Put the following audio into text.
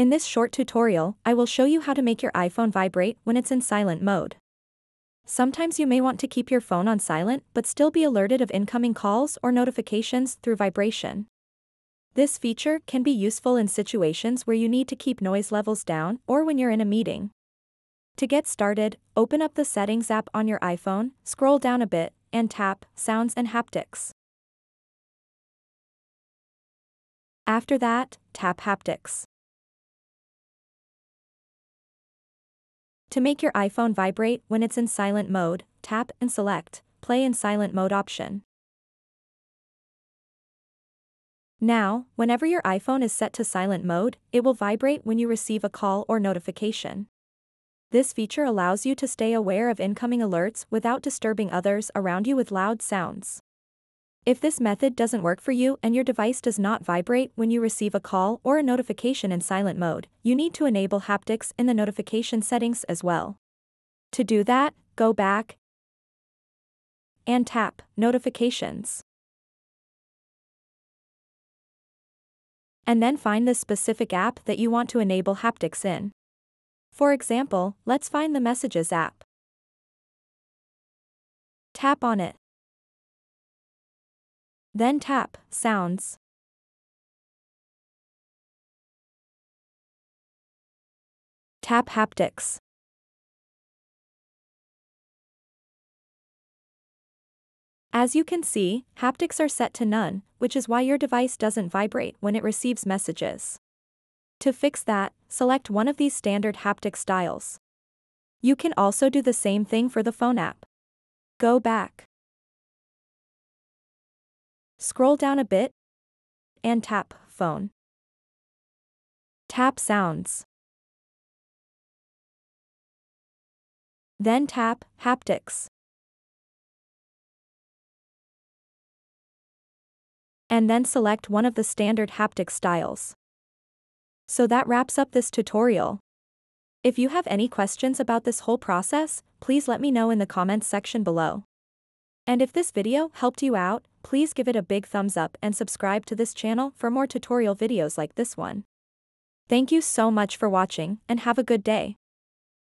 In this short tutorial, I will show you how to make your iPhone vibrate when it's in silent mode. Sometimes you may want to keep your phone on silent but still be alerted of incoming calls or notifications through vibration. This feature can be useful in situations where you need to keep noise levels down or when you're in a meeting. To get started, open up the Settings app on your iPhone, scroll down a bit, and tap Sounds and Haptics. After that, tap Haptics. To make your iPhone vibrate when it's in silent mode, tap and select Play in Silent Mode option. Now, whenever your iPhone is set to silent mode, it will vibrate when you receive a call or notification. This feature allows you to stay aware of incoming alerts without disturbing others around you with loud sounds. If this method doesn't work for you and your device does not vibrate when you receive a call or a notification in silent mode, you need to enable haptics in the notification settings as well. To do that, go back and tap Notifications. And then find the specific app that you want to enable haptics in. For example, let's find the Messages app. Tap on it. Then tap Sounds. Tap Haptics. As you can see, haptics are set to none, which is why your device doesn't vibrate when it receives messages. To fix that, select one of these standard haptic styles. You can also do the same thing for the phone app. Go back. Scroll down a bit and tap Phone. Tap Sounds. Then tap Haptics. And then select one of the standard haptic styles. So that wraps up this tutorial. If you have any questions about this whole process, please let me know in the comments section below. And if this video helped you out, please give it a big thumbs up and subscribe to this channel for more tutorial videos like this one. Thank you so much for watching and have a good day.